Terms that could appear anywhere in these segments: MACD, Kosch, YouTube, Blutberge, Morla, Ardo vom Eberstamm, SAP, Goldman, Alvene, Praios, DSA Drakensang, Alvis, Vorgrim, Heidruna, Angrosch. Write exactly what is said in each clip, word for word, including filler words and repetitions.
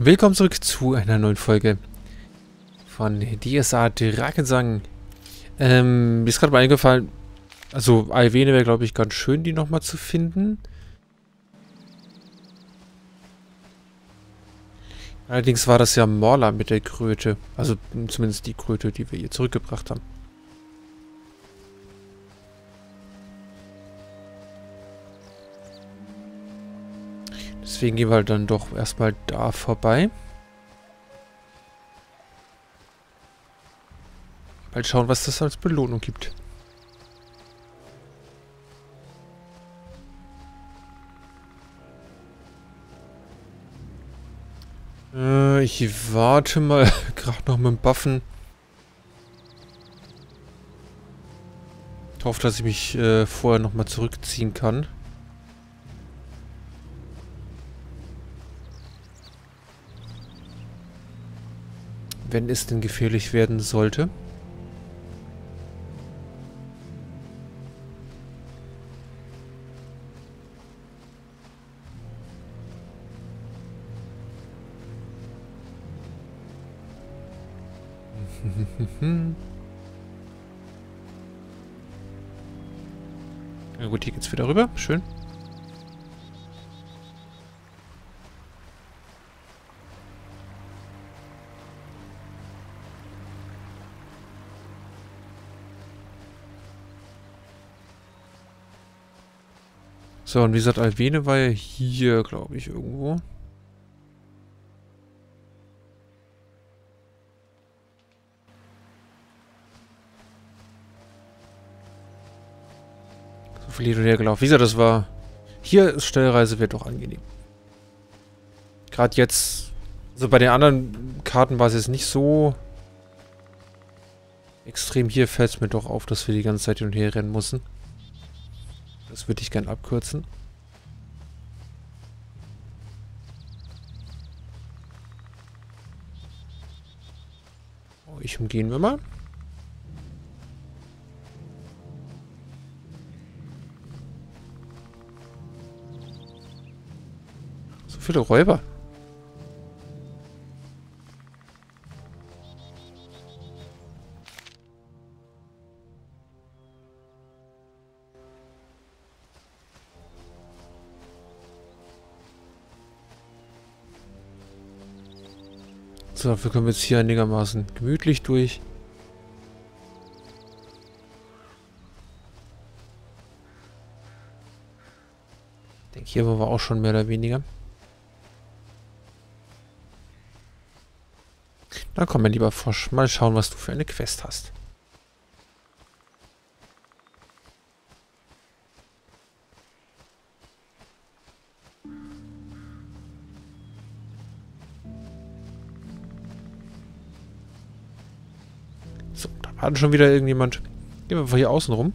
Willkommen zurück zu einer neuen Folge von D S A Drakensang. Ähm, mir ist gerade mal eingefallen, also Alvene wäre, glaube ich, ganz schön, die nochmal zu finden. Allerdings war das ja Morla mit der Kröte, also zumindest die Kröte, die wir ihr zurückgebracht haben. Deswegen gehen wir dann doch erstmal da vorbei. Mal schauen, was das als Belohnung gibt. Äh, ich warte mal gerade noch mit dem Buffen. Ich hoffe, dass ich mich äh, vorher nochmal zurückziehen kann. Wenn es denn gefährlich werden sollte. Na gut, hier geht's wieder rüber. Schön. So, und wie gesagt, Alvene war ja hier, glaube ich, irgendwo. So viel hin und her gelaufen. Wie gesagt, das war... Hier ist Schnellreise, wird doch angenehm. Gerade jetzt... Also bei den anderen Karten war es jetzt nicht so... extrem. Hier fällt es mir doch auf, dass wir die ganze Zeit hin und her rennen mussten. Das würde ich gern abkürzen. Oh, ich umgehen wir mal. So viele Räuber. So, dafür können wir jetzt hier einigermaßen gemütlich durch. Ich denke, hier waren wir auch schon mehr oder weniger. Na komm, mein lieber Frosch, mal schauen, was du für eine Quest hast. Hat schon wieder irgendjemand. Gehen wir einfach hier außen rum.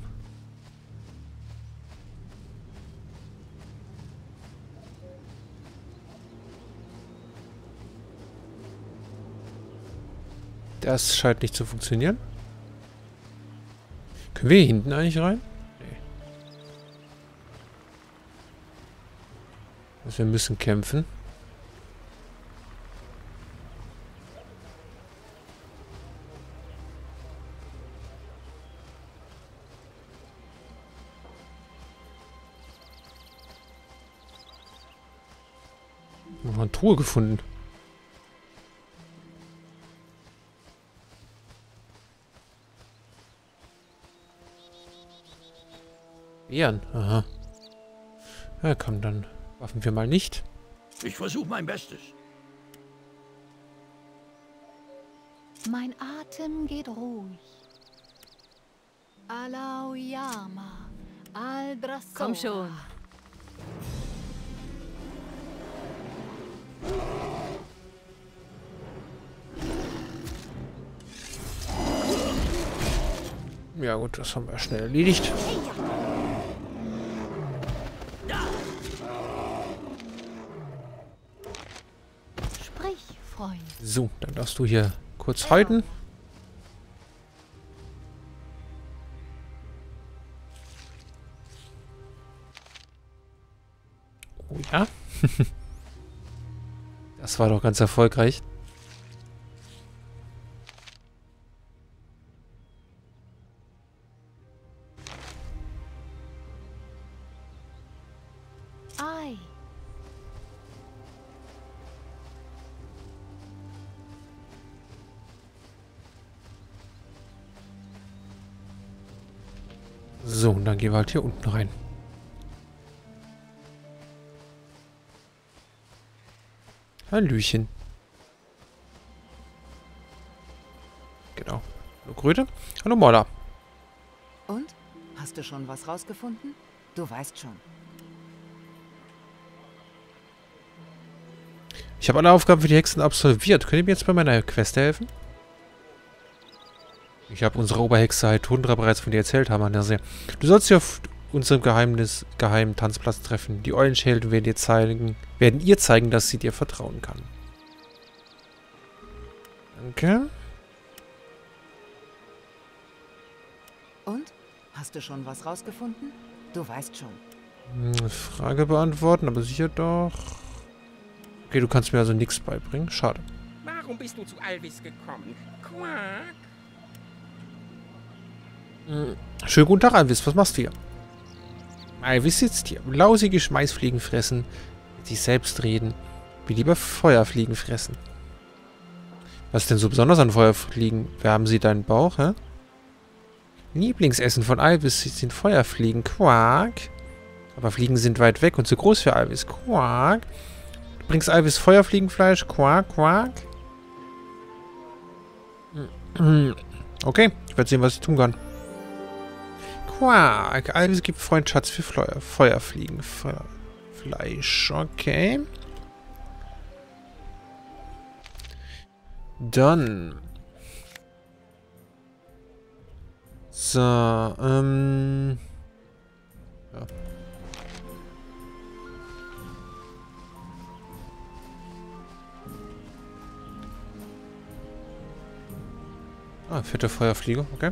Das scheint nicht zu funktionieren. Können wir hier hinten eigentlich rein? Nee. Also wir müssen kämpfen. Eine Truhe gefunden. Bären, aha. Ja, komm, dann waffen wir mal nicht. Ich versuche mein Bestes. Mein Atem geht ruhig. Alaoyama, Aldrassoa. Komm schon. Ja gut, das haben wir schnell erledigt. Sprich, Freund. So, dann darfst du hier kurz ja. halten. Oh ja. Das war doch ganz erfolgreich. So, und dann gehen wir halt hier unten rein. Hallöchen. Genau. Hallo Kröte. Hallo Morla. Und? Hast du schon was rausgefunden? Du weißt schon. Ich habe alle Aufgaben für die Hexen absolviert. Könnt ihr mir jetzt bei meiner Quest helfen? Ich habe unsere Oberhexe Heidruna bereits von dir erzählt, Hammernerse. Du sollst sie auf unserem Geheimnis, geheimen Tanzplatz treffen. Die Eulenschäden werden dir zeigen, werden ihr zeigen, dass sie dir vertrauen kann. Danke. Und? Hast du schon was rausgefunden? Du weißt schon. Frage beantworten, aber sicher doch. Okay, du kannst mir also nichts beibringen. Schade. Warum bist du zu Alvis gekommen? Quack. Schönen guten Tag, Alvis. Was machst du hier? Alvis sitzt hier. Lausige Schmeißfliegen fressen. Mit sich selbst reden. Wie lieber Feuerfliegen fressen. Was ist denn so besonders an Feuerfliegen? Wärmen sie deinen Bauch, hä? Lieblingsessen von Alvis sind Feuerfliegen. Quack. Aber Fliegen sind weit weg und zu groß für Alvis. Quack. Du bringst Alvis Feuerfliegenfleisch. Quack, quack. Okay, ich werde sehen, was ich tun kann. Quark. Alvis gibt Freundschatz für Feuer, Feuerfliegen. Fleisch. Okay. Dann. So. Ähm. Ja. Ah, fette Feuerfliege. Okay.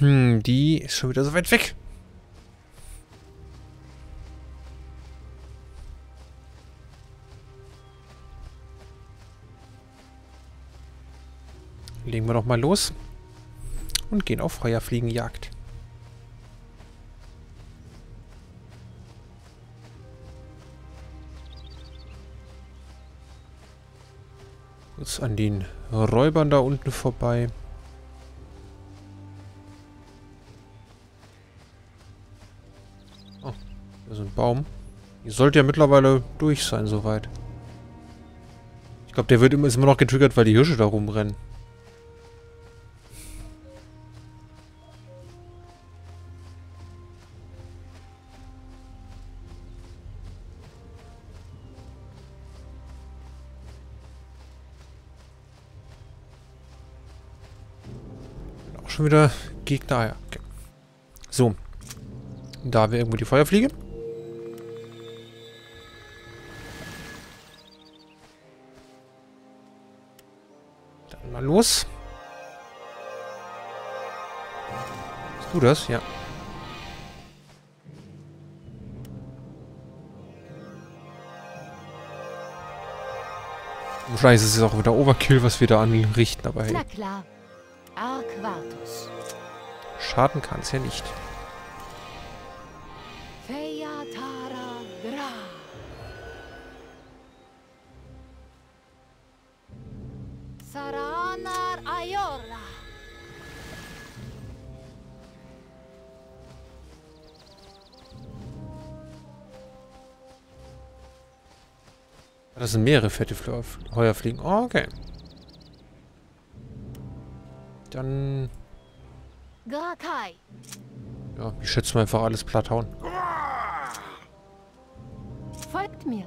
Die ist schon wieder so weit weg. Legen wir doch mal los und gehen auf Feuerfliegenjagd. Kurz an den Räubern da unten vorbei. So ein Baum. Ihr sollt ja mittlerweile durch sein, soweit. Ich glaube, der wird immer, ist immer noch getriggert, weil die Hirsche da rumrennen. Auch schon wieder Gegner. Ja, okay. So. Da haben wir irgendwo die Feuerfliege. Mal los. Bist du das? Ja. Wahrscheinlich ist es auch wieder Overkill, was wir da anrichten, aber hey. Na klar. Arquatus. Schaden kann es ja nicht. Das sind mehrere fette Feuerfliegen. Oh, okay. Dann. Ja, ich schätze mal einfach alles platt hauen. Folgt mir.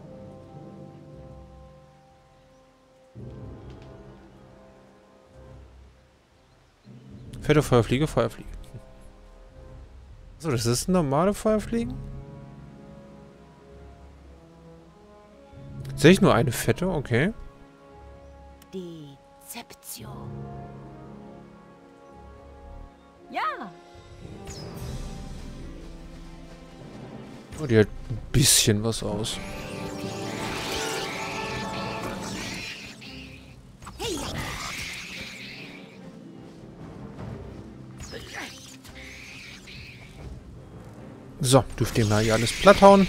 Fette Feuerfliege, Feuerfliege. So, das ist eine normale Feuerfliegen? Sehe ich nur eine fette? Okay. Dezeption. Ja. Oh, die hält ein bisschen was aus. So, dürft ihr mal hier alles platt hauen.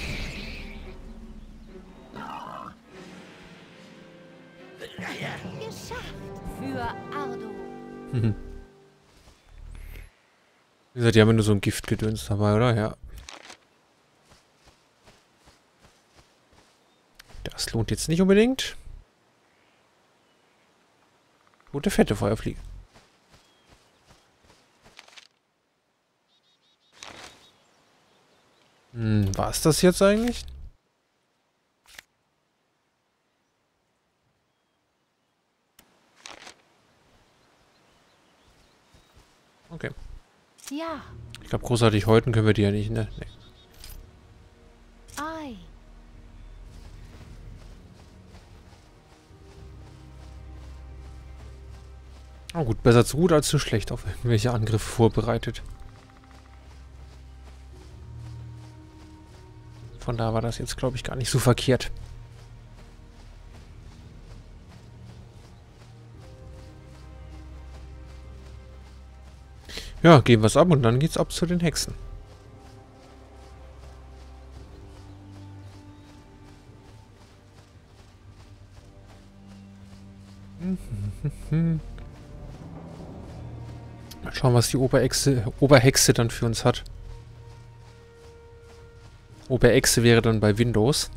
Mhm. Wie gesagt, die haben nur so ein Giftgedöns dabei, oder? Ja. Das lohnt jetzt nicht unbedingt. Gute fette Feuerfliege. Hm, war es das jetzt eigentlich? Okay. Ja. Ich glaube, großartig häuten können wir die ja nicht, ne? Nee. Oh gut, besser zu gut als zu schlecht auf irgendwelche Angriffe vorbereitet. Von da war das jetzt, glaube ich, gar nicht so verkehrt. Ja, geben wir es ab und dann geht's ab zu den Hexen. Mal schauen, was die Oberhexe, Oberhexe dann für uns hat. Oberhexe wäre dann bei Windows.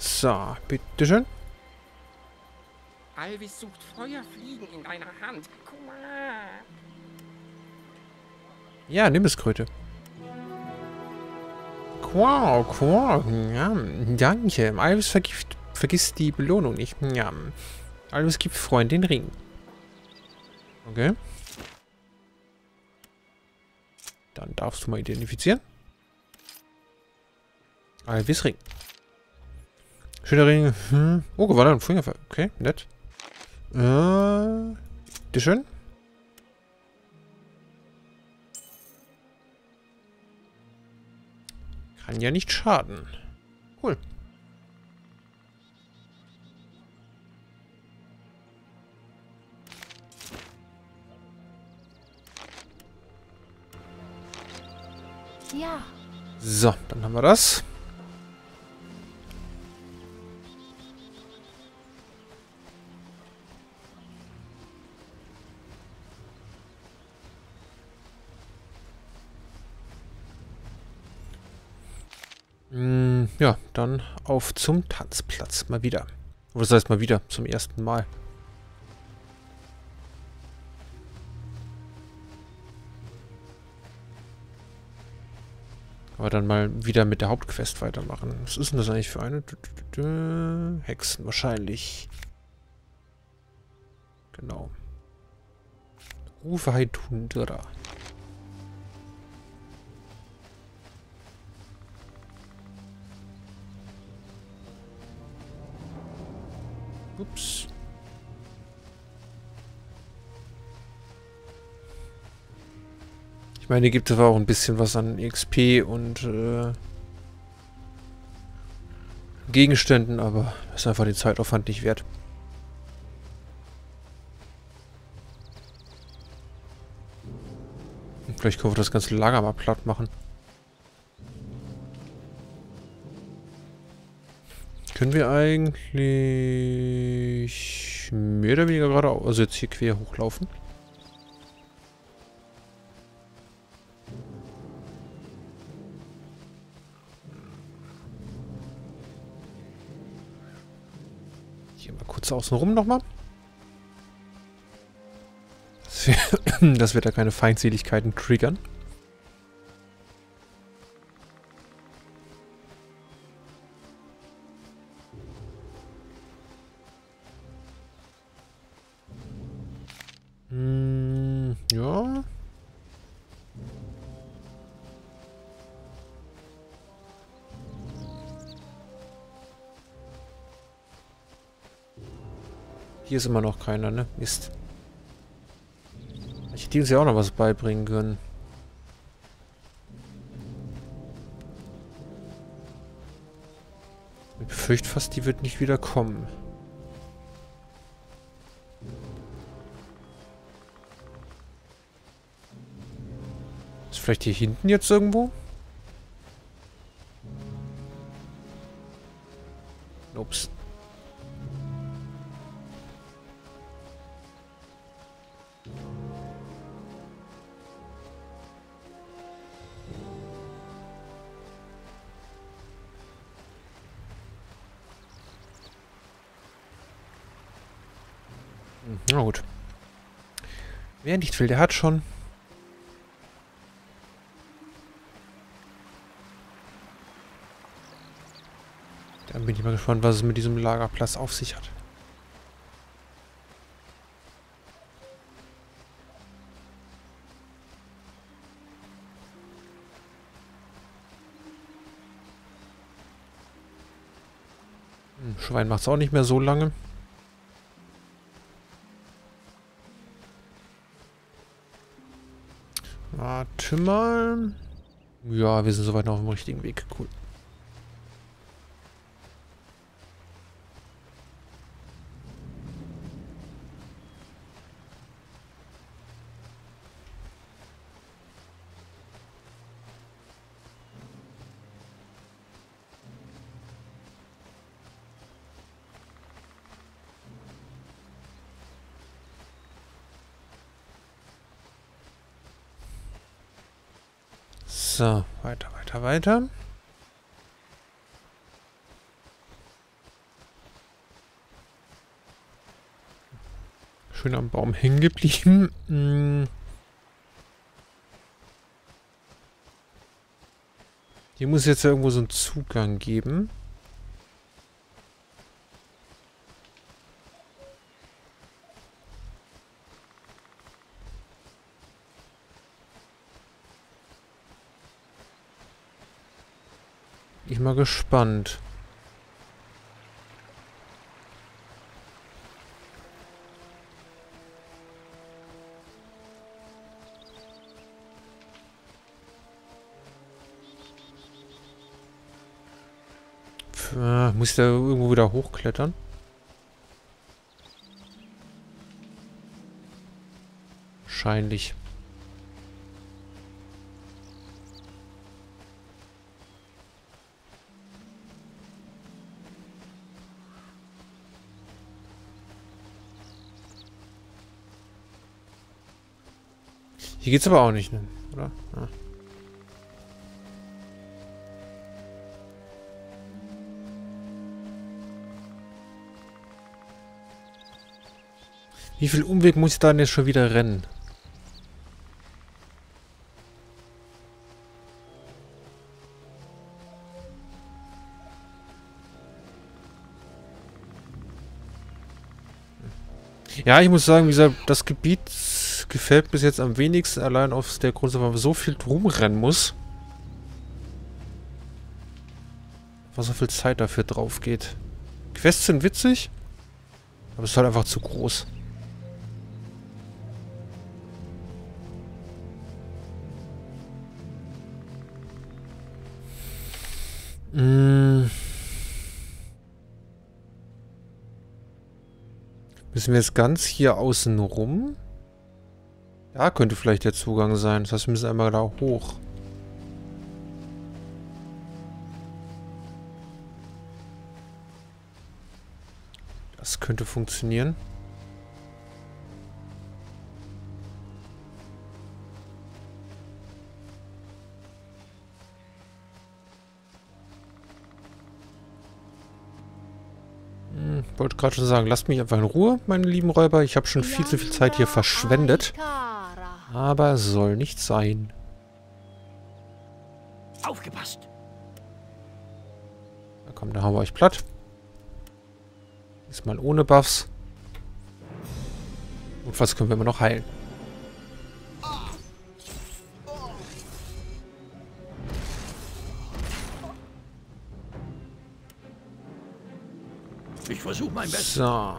So, bitteschön. Alvis sucht Feuerfliegen in deiner Hand. Ja, nimm es, Kröte. Quau, quau, ja, danke. Alvis vergift, vergisst die Belohnung nicht. Ja. Alvis gibt Freund den Ring. Okay. Dann darfst du mal identifizieren. Alvis Ring. Schöner Ring. Hm. Oh, Gewalt und Fingerfall. Okay, nett. Äh, bitte schön. Kann ja nicht schaden. Cool. Ja. So, dann haben wir das. Ja, dann auf zum Tanzplatz. Mal wieder. Oder das heißt mal wieder, zum ersten Mal. Aber dann mal wieder mit der Hauptquest weitermachen. Was ist denn das eigentlich für eine? Hexen wahrscheinlich. Genau. Rufe Heidruna. Ups. Ich meine, hier gibt es auch ein bisschen was an X P und äh, Gegenständen, aber das ist einfach den Zeitaufwand nicht wert. Und vielleicht können wir das ganze Lager mal platt machen. Können wir eigentlich mehr oder weniger geradeaus, also jetzt hier quer hochlaufen? Hier mal kurz außenrum nochmal. Dass wir, dass wir da keine Feindseligkeiten triggern. Hier ist immer noch keiner, ne? Mist. Ich hätte uns ja auch noch was beibringen können. Ich befürchte fast, die wird nicht wieder kommen. Ist vielleicht hier hinten jetzt irgendwo? Ups. Na gut. Wer nicht will, der hat schon. Dann bin ich mal gespannt, was es mit diesem Lagerplatz auf sich hat. Hm, Schwein macht es auch nicht mehr so lange. Warte mal. Ja, wir sind soweit noch auf dem richtigen Weg. Cool. So, weiter, weiter, weiter. Schön am Baum hängen geblieben. Hm. Hier muss es jetzt irgendwo so einen Zugang geben. Ich bin mal gespannt. Pff, äh, muss ich da irgendwo wieder hochklettern? Wahrscheinlich. Hier geht's aber auch nicht, ne? Oder? Ja. Wie viel Umweg muss ich da denn jetzt schon wieder rennen? Ja, ich muss sagen, wie gesagt, das Gebiet gefällt bis jetzt am wenigsten, allein auf der Grund, dass man so viel rumrennen muss. Was so viel Zeit dafür drauf geht. Quests sind witzig, aber es ist halt einfach zu groß. Mmh. Müssen wir jetzt ganz hier außen rum? Da könnte vielleicht der Zugang sein. Das heißt, wir müssen einmal da hoch. Das könnte funktionieren. Hm, wollte gerade schon sagen, lasst mich einfach in Ruhe, meine lieben Räuber. Ich habe schon viel zu viel Zeit hier verschwendet. Aber soll nicht sein. Aufgepasst! Na komm, da haben wir euch platt. Diesmal ohne Buffs. Und was können wir immer noch heilen? Ich versuche mein Bestes. So.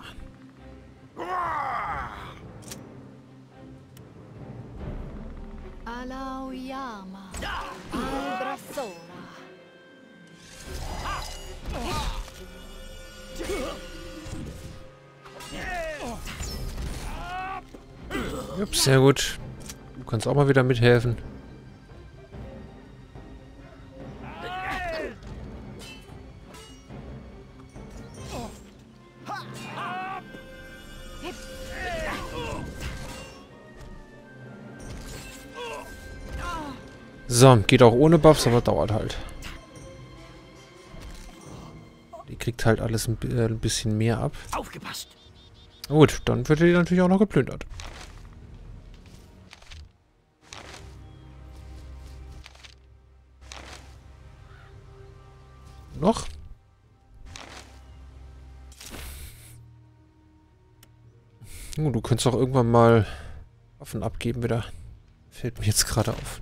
Alauyama. Albrasora. Ups, sehr gut. Du kannst auch mal wieder mithelfen. So, geht auch ohne Buffs, aber dauert halt. Die kriegt halt alles ein, äh, ein bisschen mehr ab. Aufgepasst. Gut, dann wird die natürlich auch noch geplündert. Noch? Oh, du könntest auch irgendwann mal Waffen abgeben wieder. Fällt mir jetzt gerade auf.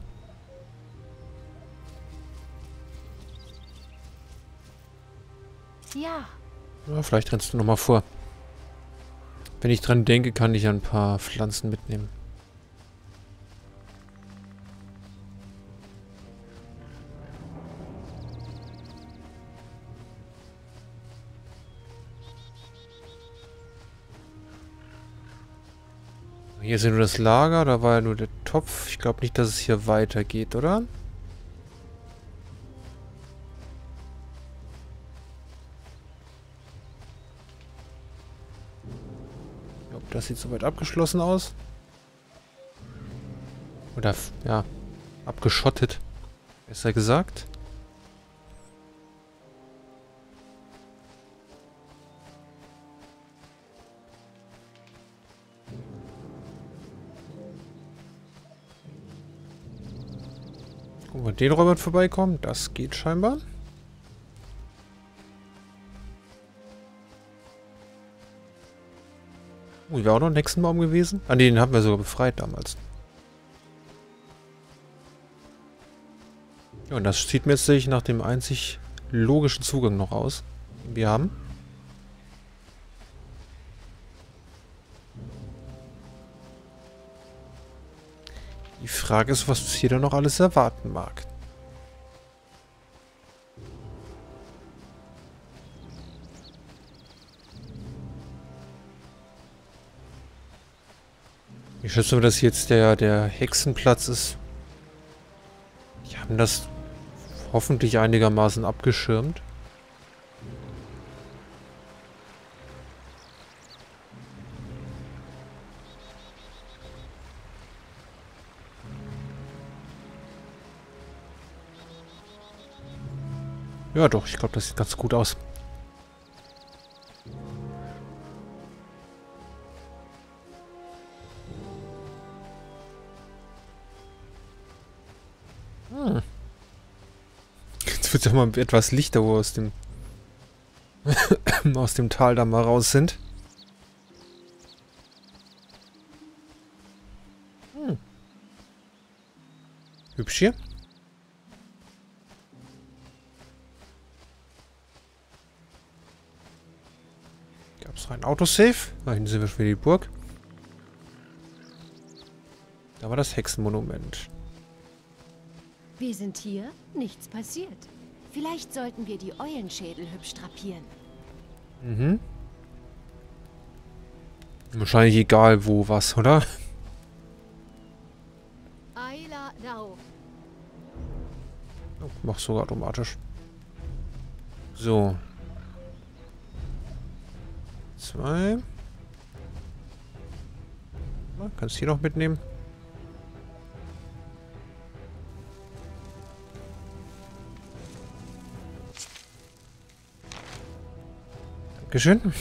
Ja. Ja, vielleicht rennst du nochmal vor. Wenn ich dran denke, kann ich ein paar Pflanzen mitnehmen. Hier ist ja nur das Lager, da war ja nur der Topf. Ich glaube nicht, dass es hier weitergeht, oder? Ich glaube, das sieht soweit abgeschlossen aus. Oder, ja, abgeschottet. Besser gesagt. Und den Robert vorbeikommen, das geht scheinbar. Oh, wäre auch noch ein Hexenbaum gewesen. Ah, den haben wir sogar befreit damals. Ja, und das sieht mir jetzt sich nach dem einzig logischen Zugang noch aus, den wir haben. Die Frage ist, was uns hier dann noch alles erwarten mag. Ich schätze, dass jetzt der, der Hexenplatz ist. Die haben das hoffentlich einigermaßen abgeschirmt. Ja doch, ich glaube, das sieht ganz gut aus. Hm. Jetzt wird ja mal etwas lichter, wo wir aus dem aus dem Tal da mal raus sind. Hm. Hübsch hier. Ein Autosave. Da hinten sind wir schon wieder die Burg. Da war das Hexenmonument. Wir sind hier. Nichts passiert. Vielleicht sollten wir die Eulenschädel hübsch drapieren. Mhm. Wahrscheinlich egal wo was, oder? Oh, mach sogar automatisch. So. Zwei. Na, kannst hier noch mitnehmen. Dankeschön.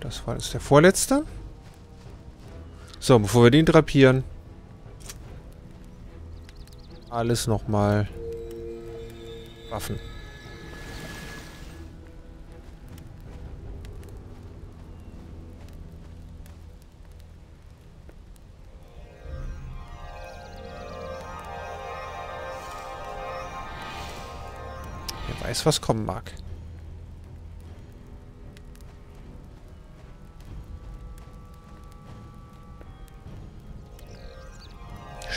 Das war jetzt der vorletzte. So, bevor wir den drapieren. Alles nochmal Waffen. Wer weiß, was kommen mag.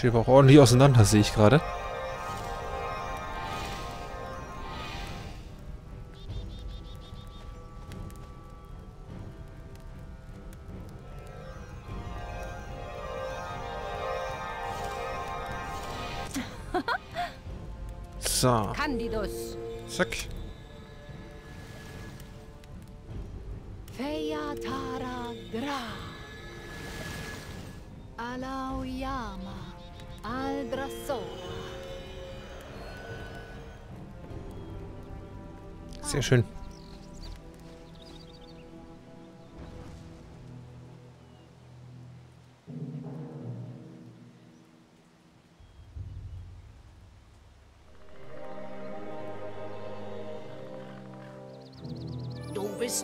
steht aber auch ordentlich auseinander, sehe ich gerade. So. Candidus. Zack. Feia Tara Gra. Alauyama. Aldrasora. Sehr schön.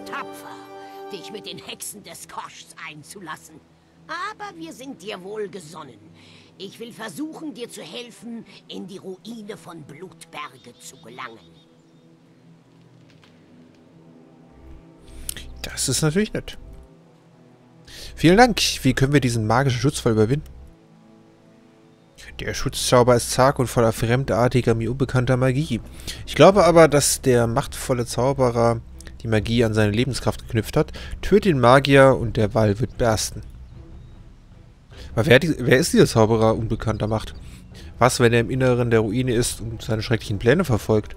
Tapfer, dich mit den Hexen des Koschs einzulassen. Aber wir sind dir wohlgesonnen. Ich will versuchen, dir zu helfen, in die Ruine von Blutberge zu gelangen. Das ist natürlich nett. Vielen Dank. Wie können wir diesen magischen Schutzfall überwinden? Der Schutzzauber ist zag und voller fremdartiger, mir unbekannter Magie. Ich glaube aber, dass der machtvolle Zauberer die Magie an seine Lebenskraft geknüpft hat, tötet den Magier und der Wall wird bersten. Aber wer, die, wer ist dieser Zauberer unbekannter Macht? Was, wenn er im Inneren der Ruine ist und seine schrecklichen Pläne verfolgt?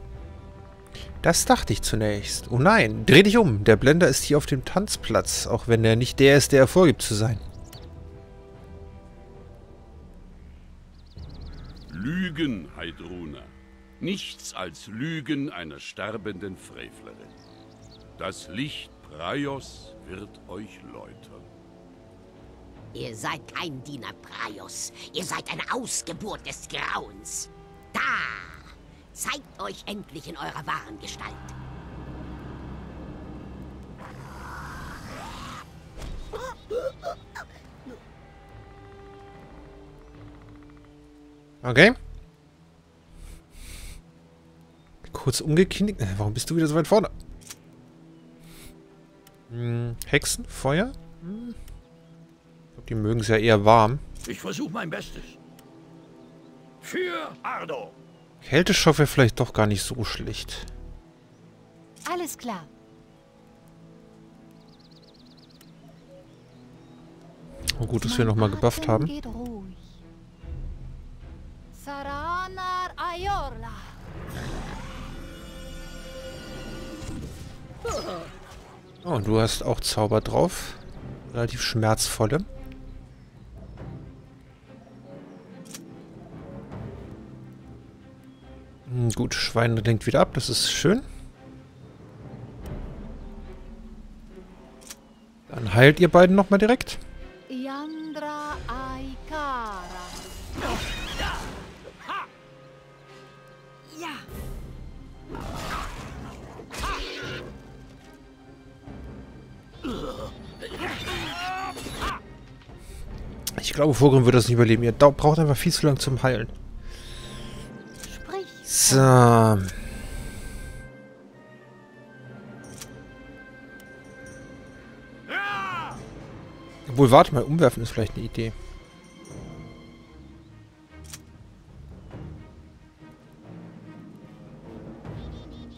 Das dachte ich zunächst. Oh nein, dreh dich um. Der Blender ist hier auf dem Tanzplatz, auch wenn er nicht der ist, der er vorgibt zu sein. Lügen, Heidruna. Nichts als Lügen einer sterbenden Frevlerin. Das Licht Praios wird euch läutern. Ihr seid kein Diener Praios. Ihr seid eine Ausgeburt des Grauens. Da! Zeigt euch endlich in eurer wahren Gestalt. Okay. Kurz umgeknickt. Warum bist du wieder so weit vorne? Hexen? Feuer? Hm. Ich glaube, die mögen es ja eher warm. Ich versuche mein Bestes. Für Ardo. Kälteschock wäre vielleicht doch gar nicht so schlecht. Alles klar. Oh gut, dass wir nochmal gebufft haben. Geht ruhig. Saranar Ayorla. Oh, und du hast auch Zauber drauf. Relativ schmerzvolle. Hm, gut, Schwein lenkt wieder ab, das ist schön. Dann heilt ihr beiden nochmal direkt. Ich glaube, Vorgrim wird das nicht überleben. Ihr braucht einfach viel zu lang zum Heilen. So. Obwohl, warte mal, umwerfen ist vielleicht eine Idee.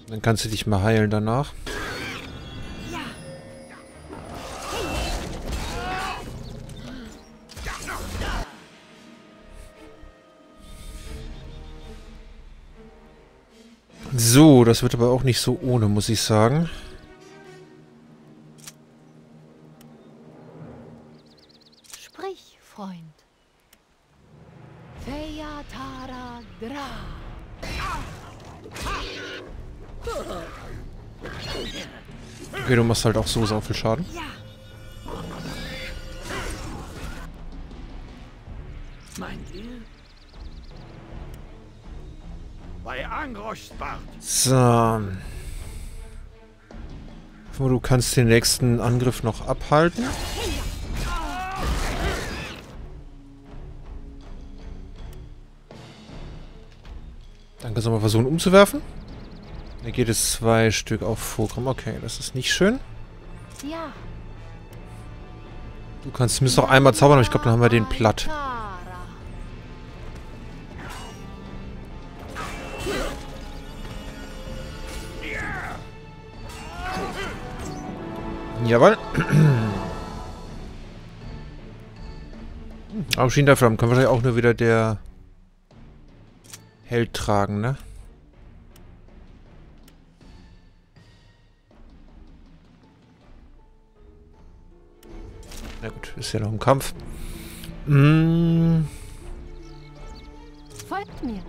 Dann kannst du dich mal heilen danach. So, das wird aber auch nicht so ohne, muss ich sagen. Sprich, Freund. Feyatara Gra. Okay, du machst halt auch so sau viel Schaden. Meint ihr? Bei Angroschbart. So. Du kannst den nächsten Angriff noch abhalten. Dann kannst du mal versuchen umzuwerfen. Da geht es zwei Stück auf Vorkommen. Okay, das ist nicht schön. Ja. Du kannst, du müsst noch einmal zaubern, aber ich glaube, dann haben wir den platt. Jawohl. Aber schien davon. Kann wahrscheinlich auch nur wieder der Held tragen, ne? Na gut, ist ja noch im Kampf. Mm. Folgt mir.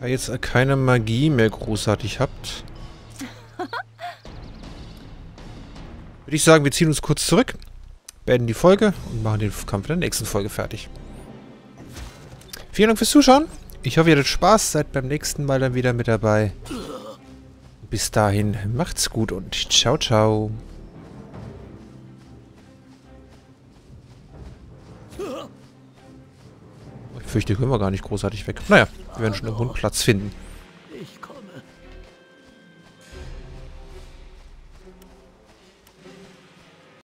Da jetzt keine Magie mehr großartig habt, würde ich sagen, wir ziehen uns kurz zurück, beenden die Folge und machen den Kampf in der nächsten Folge fertig. Vielen Dank fürs Zuschauen. Ich hoffe, ihr hattet Spaß. Seid beim nächsten Mal dann wieder mit dabei. Bis dahin, macht's gut und ciao, ciao. Ich fürchte, können wir gar nicht großartig weg. Naja, wir werden schon irgendwo einen Platz finden.